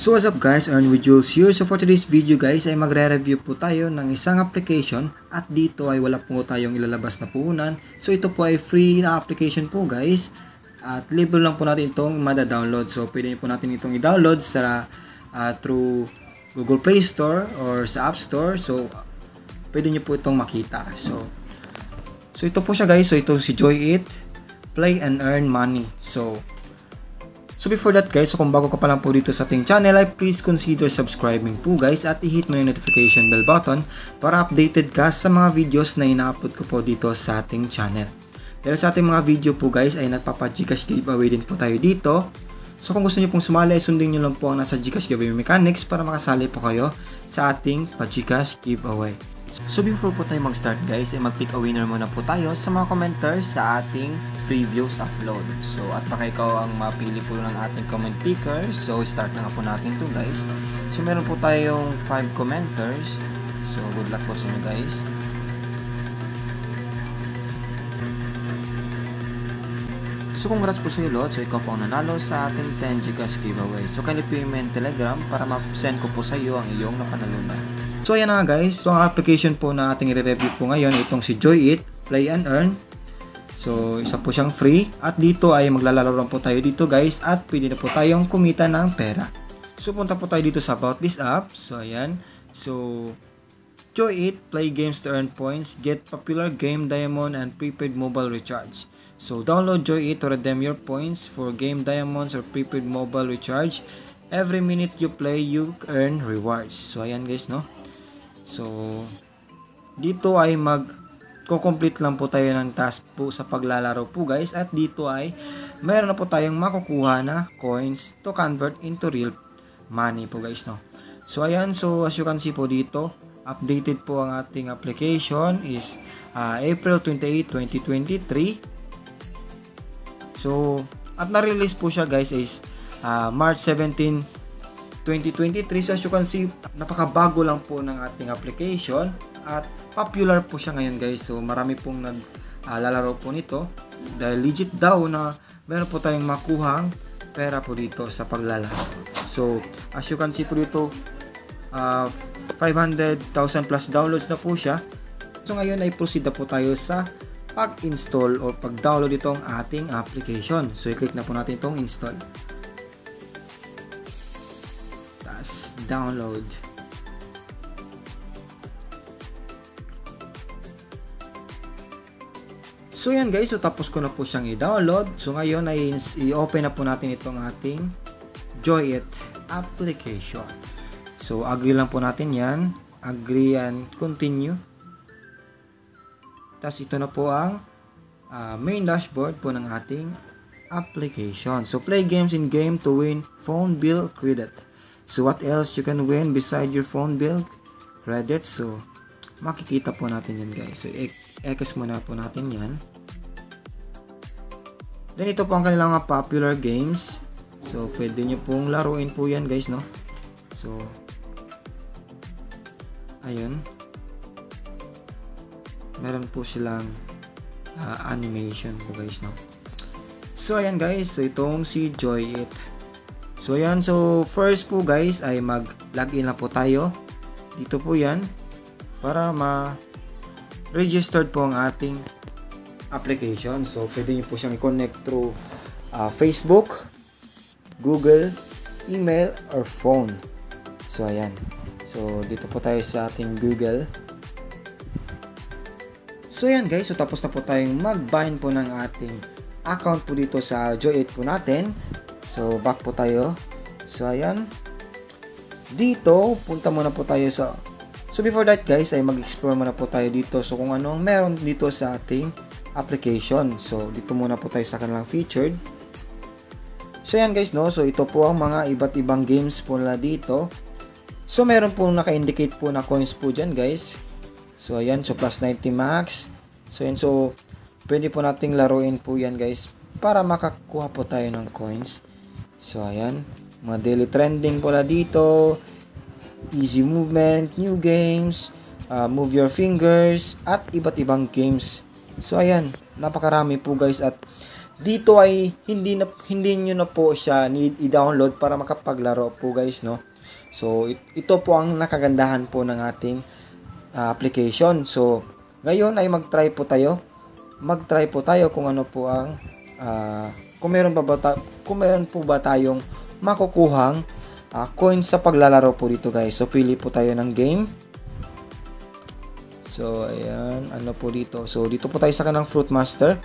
So what's up guys, Earn with Jules here. So for today's video guys ay magre-review po tayo ng isang application at dito ay wala po tayong ilalabas na puhunan. So ito po ay free na application po guys at libre lang po natin itong mada-download. So pwede po natin itong i-download sa through Google Play Store or sa App Store. So pwede nyo po itong makita. So ito po siya guys. So ito si JOYit, Play and Earn Money. So before that guys, so kung bago ka pa lang po dito sa ating channel ay please consider subscribing po guys at i-hit mo yung notification bell button para updated ka sa mga videos na ina-upload ko po dito sa ating channel. Dahil sa ating mga video po guys ay nagpapa-G-Cash giveaway din po tayo dito. So kung gusto niyo pong sumali ay sundin niyo lang po ang nasa G-Cash giveaway mechanics para makasali po kayo sa ating pa-G-Cash giveaway. So before po tayo mag-start guys ay mag-pick a winner muna po tayo sa mga commenters sa ating previous upload. So at baka ikaw ang mapili po ng ating comment picker. So start na nga po natin to guys. So meron po tayong 5 commenters. So good luck po sa inyo guys. So congrats po sa iyo Lord. So ikaw po ang nanalo sa ating 10 G-Cash giveaway. So kindly payment Telegram para ma-send ko po sa iyo ang iyong napanalunan. So ayan na nga guys. So ang application po na ating i-review po ngayon itong si JOYit, Play and Earn. So isa po siyang free at dito ay maglalaro lang po tayo dito guys at pwede na po tayong kumita ng pera. So punta po tayo dito sa about this app. So ayan. So JOYit, play games to earn points, get popular game diamond and prepaid mobile recharge. So download JOYit to redeem your points for game diamonds or prepaid mobile recharge. Every minute you play, you earn rewards. So ayan guys no. So dito ay magko-complete lang po tayo ng task po sa paglalaro po guys at dito ay mayroon na po tayong makukuha na coins to convert into real money po guys no. So ayan, so as you can see po dito, updated po ang ating application is April 28, 2023. So, at na-release po siya guys is March 17, 2023. So, as you can see, napakabago lang po ng ating application. At popular po siya ngayon guys. So, marami pong naglalaro po nito. Dahil legit daw na meron po tayong makuhang pera po dito sa paglalaro. So, as you can see po dito, 500,000 plus downloads na po siya. So, ngayon ay proceed na po tayo sa pag-install o pag-download itong ating application. So, i-click na po natin itong install. Tapos, download. So, yan guys. So, tapos ko na po siyang i-download. So, ngayon ay i-open na po natin itong ating JOYit application. So, agree lang po natin yan. Agree and continue. Tapos ito na po ang main dashboard po ng ating application. So play games in game to win phone bill credit. So what else you can win beside your phone bill credit? So makikita po natin yan guys. So i-X muna po natin yan. Then ito po ang kanilang popular games. So pwede nyo pong laruin po yan guys no. So ayun. Meron po silang animation po guys no. So ayan guys, so itong si JOYit. So ayan, so first po guys ay mag-login na po tayo. Dito po yan para ma-registered po ang ating application. So pwede nyo po siyang i-connect through Facebook, Google, email, or phone. So ayan. So dito po tayo sa ating Google. So yan guys, so tapos na po tayong mag-bind po ng ating account po dito sa JOYit po natin. So back po tayo. So ayan. Dito, punta muna po tayo sa... So before that guys, ay mag-explore muna po tayo dito. So kung anong meron dito sa ating application. So dito muna po tayo sa kanilang featured. So yan guys no, so ito po ang mga iba't ibang games po na dito. So meron po naka-indicate po na coins po dyan guys. So ayan, so plus 90 max. So ayan, so pwede po nating laruin po yan guys para makakuha po tayo ng coins. So ayan, mga daily trending po na dito, easy movement, new games, move your fingers, at iba't ibang games. So ayan, napakarami po guys at dito ay hindi niyo na po siya need i-download para makapaglaro po guys, no. So ito po ang nakagandahan po ng ating application. So ngayon ay mag-try po tayo kung ano po ang kung meron po ba tayong makukuhang coins sa paglalaro po dito guys. So pili po tayo ng game. So ayan, ano po dito? So dito po tayo sa kanang Fruit Master.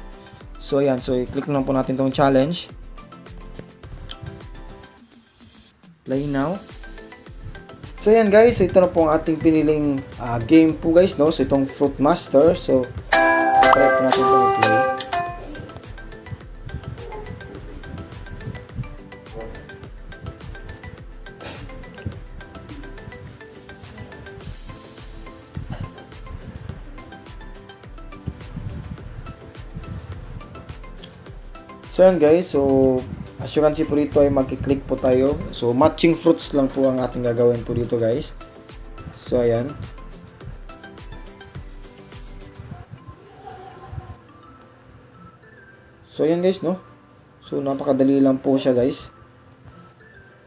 So ayan, so i-click lang po natin tong challenge. Play now. So ayan guys, so ito na po ang ating piniling game po guys, no. So itong Fruit Master. So try po natin po i-play. So yan guys, so as you can see po dito ay magki-click po tayo. So matching fruits lang po ang ating gagawin po dito guys. So ayan. So ayan guys, no. So napakadali lang po siya guys.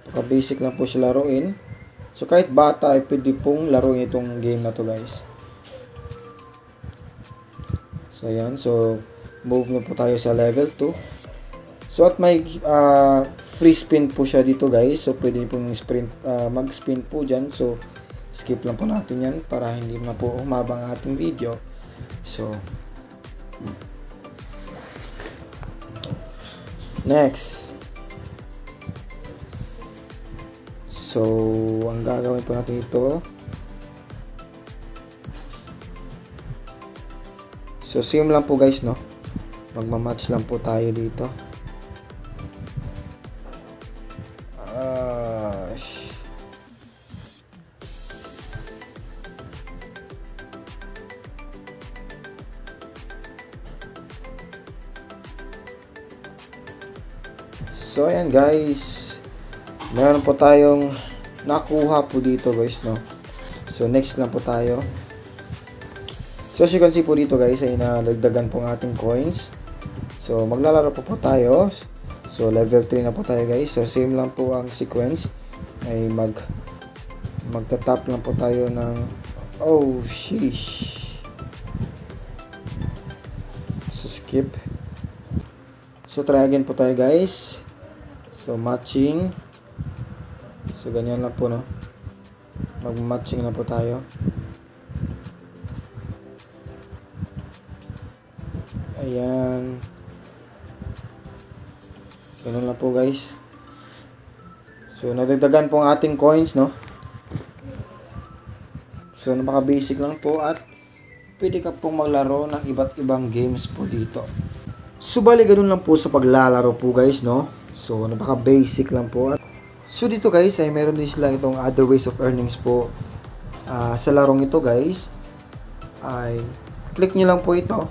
Napaka basic lang po siya laruin. So kahit bata ay pwede pong laruin itong game na to guys. So ayan, so move na po tayo sa level 2. So at may free spin po siya dito guys. So pwede po mag-spin po dyan. So skip lang po natin yan para hindi na po humaba ang ating video. So next. So ang gagawin po natin ito. So same lang po guys, no. Magmamatch lang po tayo dito. So ayan guys, meron po tayong nakuha po dito guys, no. So next lang po tayo. So as you can see po dito guys ay nadagdagan po ng ating coins. So maglalaro po tayo. So level 3 na po tayo guys. So same lang po ang sequence ay magtatap lang po tayo ng oh sheesh. So skip. So try again po tayo guys. So matching. So ganyan lang po, no. Mag-matching na po tayo. Ayan. Ganun lang po guys. So nadagdagan po ang ating coins, no. So napaka basic lang po at pwede ka pong maglaro ng iba't ibang games po dito. So bali ganun lang po sa paglalaro po guys, no. So, napaka basic lang po. So, dito guys, ay meron din silang itong other ways of earnings po sa larong ito guys. Ay, click nyo lang po ito.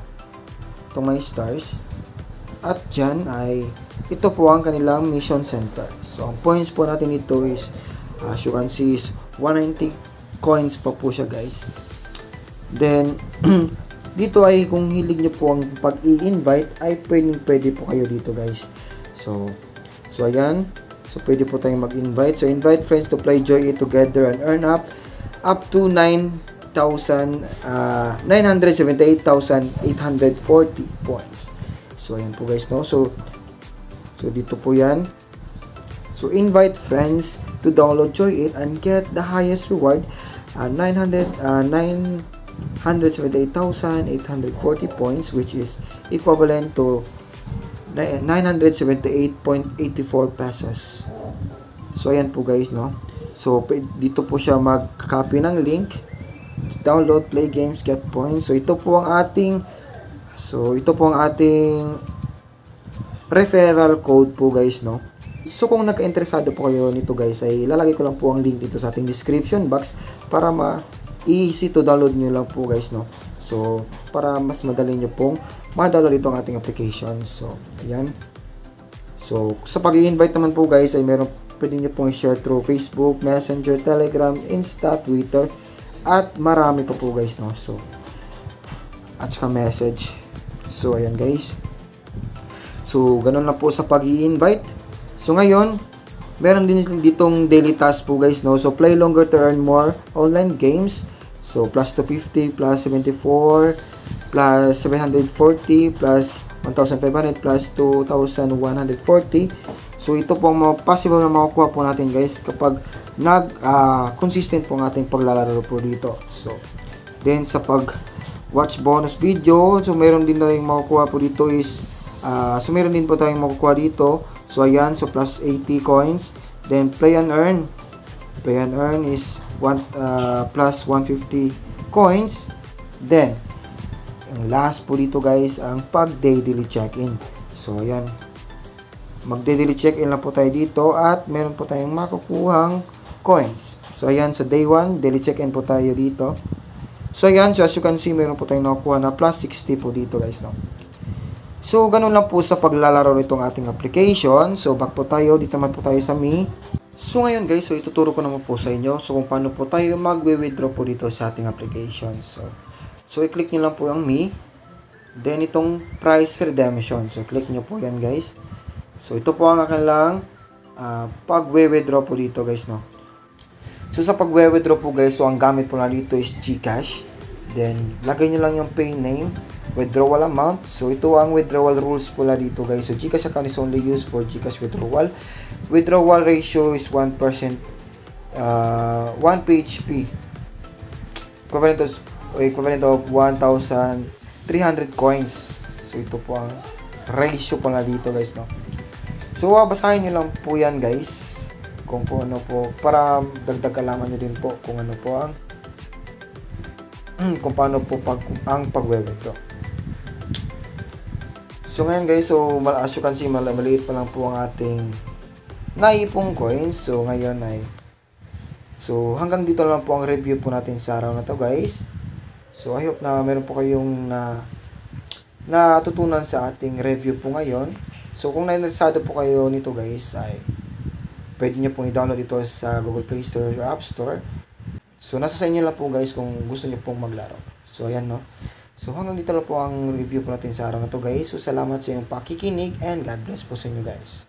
Itong may stars. At dyan ay, ito po ang kanilang mission center. So, ang points po natin ito is, as you can see is, 190 coins pa po siya guys. Then, dito ay kung hilig nyo po ang pag-i-invite, ay pwede po kayo dito guys. So ayan, so pwede po tayong mag-invite. So invite friends to play JOYit together and earn up to 978,840 points. So ayan po guys, no. So dito po yan. So invite friends to download JOYit and get the highest reward 978,840 points, which is equivalent to 978.84 pesos. So ayan po guys, no. So dito po siya mag-copy ng link, download, play games, get points. So ito po ang ating referral code po guys, no. So kung nagka-interesado po kayo nito guys ay lalagay ko lang po ang link dito sa ating description box para easy to download nyo lang po guys, no. So, para mas madali nyo pong ma-download itong ating application. So, ayan. So, sa pag-i-invite naman po guys, ay pwede nyo pong i-share through Facebook, Messenger, Telegram, Insta, Twitter, at marami pa po guys, no. So, at saka message. So, ayan guys. So, ganun na po sa pag-i-invite. So, ngayon, meron din ditong daily task po guys, no? So, play longer to earn more online games. So, plus 250, plus 74, plus 740, plus 1,500, plus 2,140. So, ito po mga possible na makukuha po natin guys kapag consistent po ang ating paglalaro po dito. So, then sa pag-watch bonus video, so meron din tayong makukuha po dito is, meron din po tayong makukuha dito. So, ayan, so plus 80 coins. Then, play and earn. Play and earn is plus 150 coins. Then, ang last po dito guys, ang pag-daily check-in. So, ayan. Mag-daily check-in lang po tayo dito at meron po tayong makukuhang coins. So, ayan, sa day 1, daily check-in po tayo dito. So, ayan, so as you can see, meron po tayong nakukuha na plus 60 po dito guys, no? So, ganun lang po sa paglalaro nitong ating application. So, back po tayo. Dito naman po tayo sa Me. So, ngayon guys, so ituturo ko naman po sa inyo. So, kung paano po tayo mag-withdraw po dito sa ating application. So i-click nyo lang po ang Me. Then, itong price redemption. So, click nyo po yan guys. So, ito po ang kanilang pag-withdraw po dito guys, no? So, sa pag-withdraw po guys, so ang gamit po na dito is Gcash. Then, lagay nyo lang yung pay name, withdrawal amount. So, ito ang withdrawal rules po na dito guys. So, Gcash account is only used for Gcash withdrawal. Withdrawal ratio is 1%, 1 PHP. Equivalent of 1,300 coins. So, ito po ang ratio po na dito guys, no? So, basahin nyo lang po yan guys kung po ano po, para dagdag kalaman nyo din po kung ano po ang kung paano po ang pag-withdraw. So, ngayon guys, so as you can see, maliit pa lang po ang ating naipong coins. So, ngayon ay hanggang dito lang po ang review po natin sa araw na to guys. So, I hope na meron po kayong natutunan sa ating review po ngayon. So, kung nainteresado po kayo nito guys, ay pwede nyo pong i-download ito sa Google Play Store or App Store. So, nasa sa inyo lang po guys kung gusto nyo pong maglaro. So, ayan, no? So, hanggang dito lang po ang review po natin sa araw na to guys. So, salamat sa iyong pakikinig and God bless po sa inyo guys.